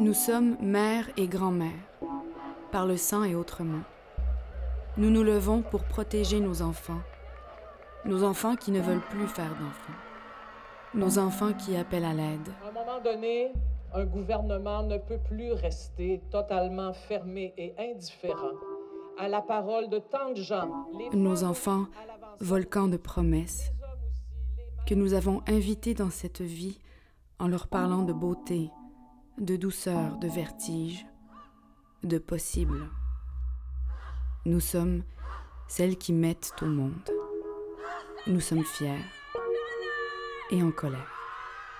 Nous sommes mère et grand-mère, par le sang et autrement. Nous nous levons pour protéger nos enfants qui ne veulent plus faire d'enfants, nos enfants qui appellent à l'aide. À un moment donné, un gouvernement ne peut plus rester totalement fermé et indifférent à la parole de tant de gens. Nos enfants, volcans de promesses, que nous avons invités dans cette vie en leur parlant de beauté, de douceur, de vertige, de possible. Nous sommes celles qui mettent au monde. Nous sommes fiers et en colère.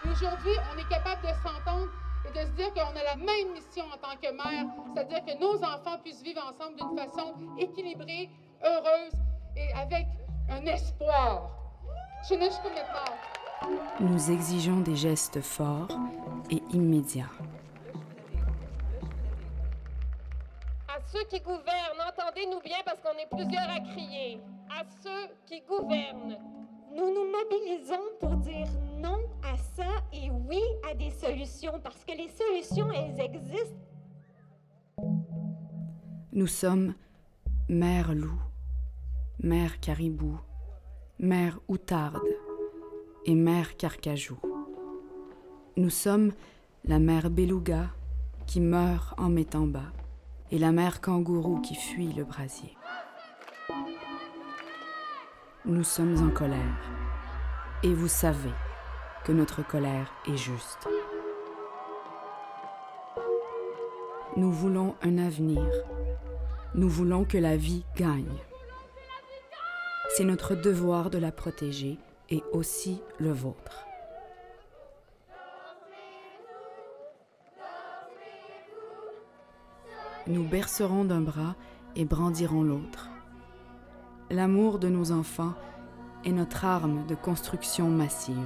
Aujourd'hui, on est capable de s'entendre et de se dire qu'on a la même mission en tant que mère, c'est-à-dire que nos enfants puissent vivre ensemble d'une façon équilibrée, heureuse et avec un espoir. Je ne peux pas. Nous exigeons des gestes forts et immédiats. À ceux qui gouvernent, entendez-nous bien parce qu'on est plusieurs à crier. À ceux qui gouvernent, nous nous mobilisons pour dire non à ça et oui à des solutions, parce que les solutions, elles existent. Nous sommes mère loup, mère caribou, mère outarde et mère carcajou. Nous sommes la mère beluga qui meurt en mettant bas et la mère kangourou qui fuit le brasier. Nous sommes en colère et vous savez que notre colère est juste. Nous voulons un avenir. Nous voulons que la vie gagne. C'est notre devoir de la protéger et aussi le vôtre. Nous bercerons d'un bras et brandirons l'autre. L'amour de nos enfants est notre arme de construction massive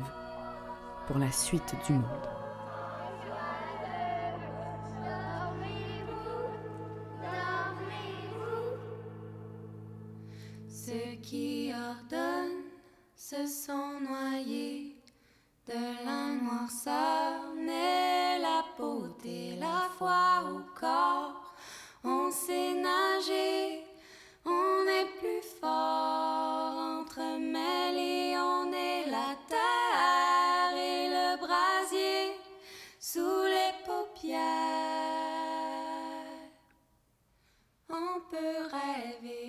pour la suite du monde. Ceux qui ordonnent se sont noyés de la noirceur, naît la beauté, la foi au corps. On sait nager, on est plus fort, entremêlés, on est la terre et le brasier sous les paupières. On peut rêver.